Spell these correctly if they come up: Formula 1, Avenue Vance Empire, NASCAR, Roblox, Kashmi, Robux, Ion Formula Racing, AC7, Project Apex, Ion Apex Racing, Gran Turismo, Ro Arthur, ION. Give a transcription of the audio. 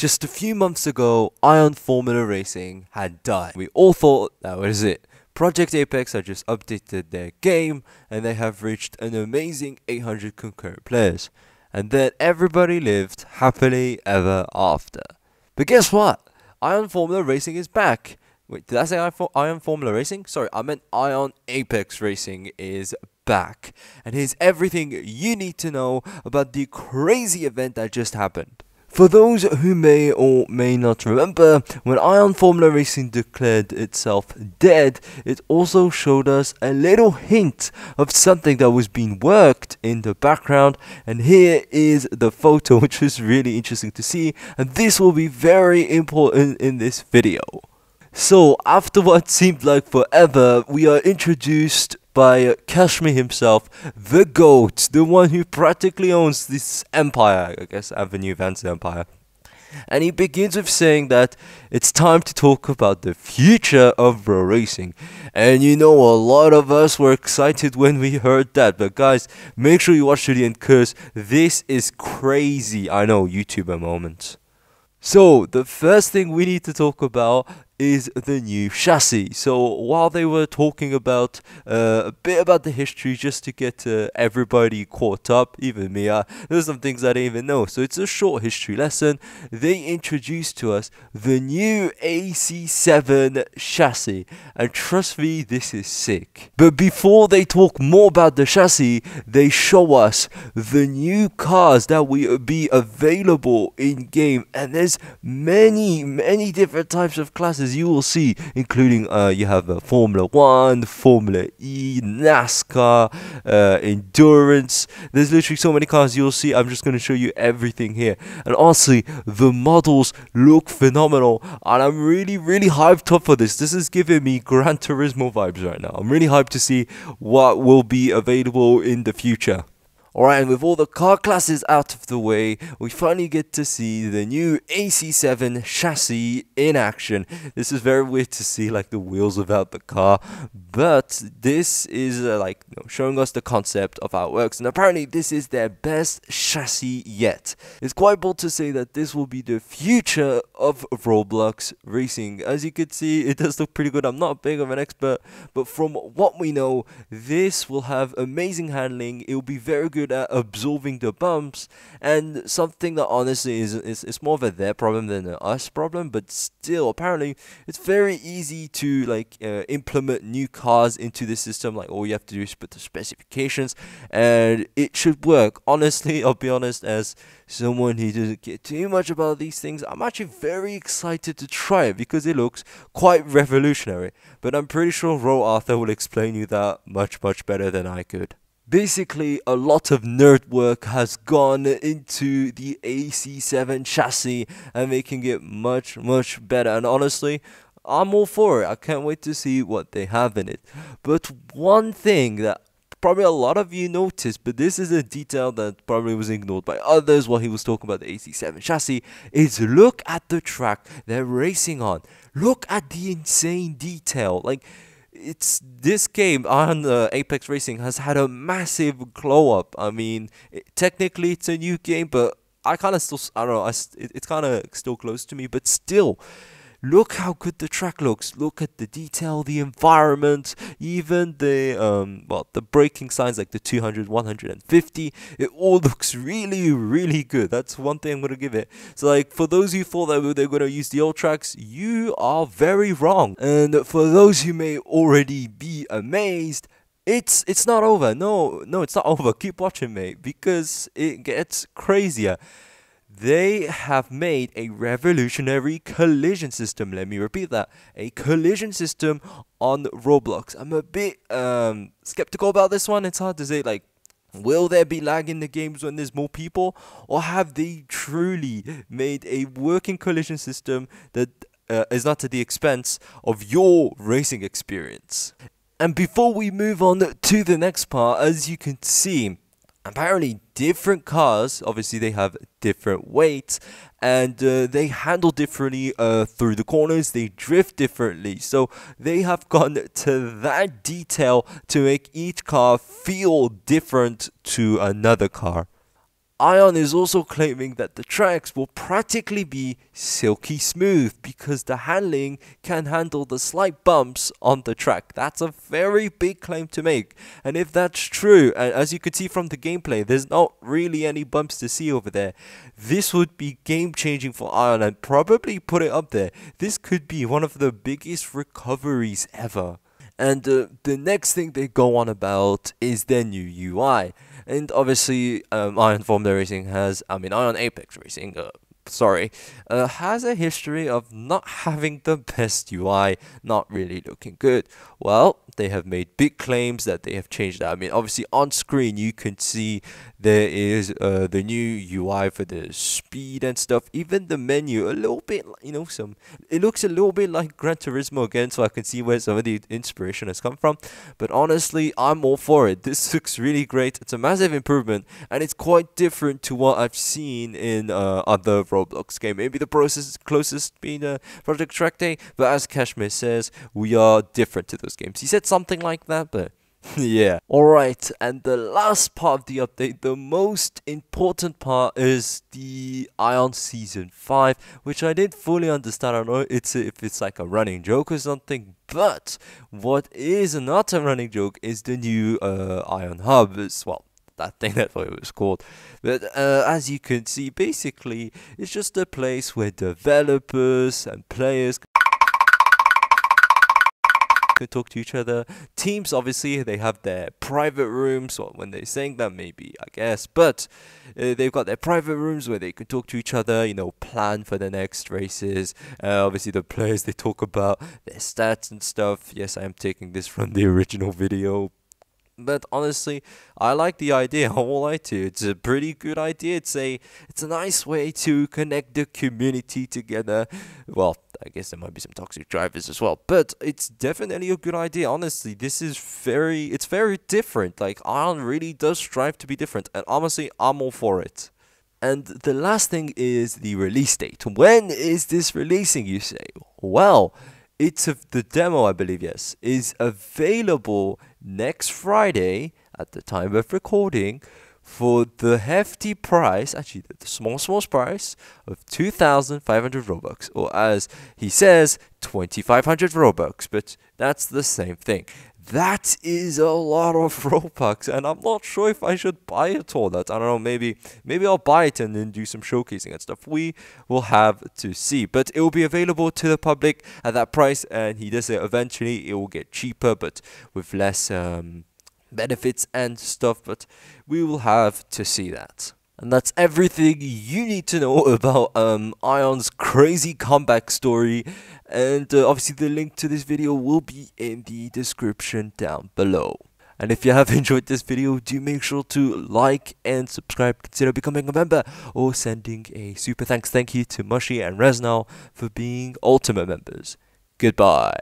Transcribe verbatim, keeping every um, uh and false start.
Just a few months ago, Ion Formula Racing had died. We all thought that was it. Project Apex had just updated their game and they have reached an amazing eight hundred concurrent players. And then everybody lived happily ever after. But guess what? Ion Formula Racing is back. Wait, did I say Ion Formula Racing? Sorry, I meant Ion Apex Racing is back. And here's everything you need to know about the crazy event that just happened. For those who may or may not remember, when Ion Formula Racing declared itself dead, it also showed us a little hint of something that was being worked in the background, and here is the photo, which was really interesting to see, and this will be very important in this video. So, after what seemed like forever, we are introduced by Kashmi himself, the GOAT, the one who practically owns this empire, I guess Avenue Vance Empire. And he begins with saying that it's time to talk about the future of Ro Racing. And you know, a lot of us were excited when we heard that. But guys, make sure you watch to the end because this is crazy. I know, YouTuber moment. So, the first thing we need to talk about is the new chassis. So, while they were talking about uh, a bit about the history just to get uh, everybody caught up, even me, uh, there's some things I didn't even know. So, it's a short history lesson. They introduced to us the new A C seven chassis. And trust me, this is sick. But before they talk more about the chassis, they show us the new cars that will be available in-game. And there's many, many different types of classes you will see, including uh, you have uh, Formula one, Formula E, NASCAR, uh, Endurance. There's literally so many cars you'll see. I'm just going to show you everything here. And honestly, the models look phenomenal. And I'm really, really hyped up for this. This is giving me Gran Turismo vibes right now. I'm really hyped to see what will be available in the future. Alright, and with all the car classes out of the way, we finally get to see the new A C seven chassis in action. This is very weird to see, like, the wheels without the car, but this is, uh, like, you know, showing us the concept of how it works, and apparently this is their best chassis yet. It's quite bold to say that this will be the future of Roblox racing. As you can see, it does look pretty good. I'm not big of an expert, but from what we know, this will have amazing handling. It will be very good at absorbing the bumps, and something that honestly is, is it's more of a their problem than an us problem, but still apparently it's very easy to like uh, implement new cars into the system. Like, all you have to do is put the specifications and it should work. Honestly, I'll be honest, as someone who doesn't care too much about these things, I'm actually very excited to try it because it looks quite revolutionary, but I'm pretty sure Ro Arthur will explain you that much much better than I could. Basically, a lot of nerd work has gone into the A C seven chassis and making it much, much better. And honestly, I'm all for it. I can't wait to see what they have in it. But one thing that probably a lot of you noticed, but this is a detail that probably was ignored by others while he was talking about the A C seven chassis, is look at the track they're racing on. Look at the insane detail. Like, It's this game on uh, Apex Racing has had a massive glow up. I mean, it, technically it's a new game, but I kind of still I don't know. I it, it's kind of still close to me, but still, look how good the track looks. Look at the detail, the environment, even the um well the braking signs like the two hundred, one hundred fifty. It all looks really, really good. That's one thing I'm gonna give it. So like, for those who thought that they're gonna use the old tracks, you are very wrong. And for those who may already be amazed, It's it's not over. No, no, it's not over. Keep watching, mate, because it gets crazier. They have made a revolutionary collision system. Let me repeat that. A collision system on Roblox. I'm a bit um, skeptical about this one. It's hard to say, like, will there be lag in the games when there's more people? Or have they truly made a working collision system that uh, is not at the expense of your racing experience? And before we move on to the next part, as you can see, apparently different cars, obviously they have different weights, and uh, they handle differently uh, through the corners, they drift differently, so they have gone to that detail to make each car feel different to another car. ION is also claiming that the tracks will practically be silky smooth because the handling can handle the slight bumps on the track. That's a very big claim to make, and if that's true, and as you can see from the gameplay, there's not really any bumps to see over there, this would be game changing for ION and probably put it up there. This could be one of the biggest recoveries ever. And uh, the next thing they go on about is their new U I. And obviously, um, Ion Formula Racing has, I mean, Ion Apex Racing, uh, sorry, uh, has a history of not having the best U I, not really looking good. Well, they have made big claims that they have changed that. I mean, obviously, on screen, you can see there is uh, the new U I for the speed and stuff. Even the menu, a little bit, you know, some, it looks a little bit like Gran Turismo again, so I can see where some of the inspiration has come from. But honestly, I'm all for it. This looks really great. It's a massive improvement, and it's quite different to what I've seen in uh, other Roblox game. Maybe the process is closest being a uh, Project Track Day, but as Kashmi says, we are different to those games. He said something like that, but yeah. Alright, and the last part of the update, the most important part, is the ION Season five, which I didn't fully understand. I don't know it's a, if it's like a running joke or something, but what is not a running joke is the new uh, ION Hub as well. I think that's what it was called. But uh, as you can see, basically, it's just a place where developers and players can talk to each other. Teams, obviously, they have their private rooms, or when they're saying that, maybe, I guess. But uh, they've got their private rooms where they can talk to each other, you know, plan for the next races. Uh, obviously, the players, they talk about their stats and stuff. Yes, I am taking this from the original video. But honestly, I like the idea. I won't lie to you. It's a pretty good idea. It's a it's a nice way to connect the community together. Well, I guess there might be some toxic drivers as well, but it's definitely a good idea. Honestly, this is very it's very different. Like, ION really does strive to be different, and honestly, I'm all for it. And the last thing is the release date. When is this releasing, you say? Well, it's a, the demo, I believe, yes, is available next Friday at the time of recording for the hefty price, actually the small, small price of two thousand five hundred Robux, or as he says, twenty-five hundred Robux, but that's the same thing. That is a lot of Robux, and I'm not sure if I should buy it or not. I don't know, maybe maybe I'll buy it and then do some showcasing and stuff. We will have to see. But it will be available to the public at that price, and he does say eventually it will get cheaper, but with less um, benefits and stuff. But we will have to see that. And that's everything you need to know about um, ION's crazy comeback story. And uh, obviously the link to this video will be in the description down below. And if you have enjoyed this video, do make sure to like and subscribe. Consider becoming a member or sending a super thanks. Thank you to Mushi and Resnow for being ultimate members. Goodbye.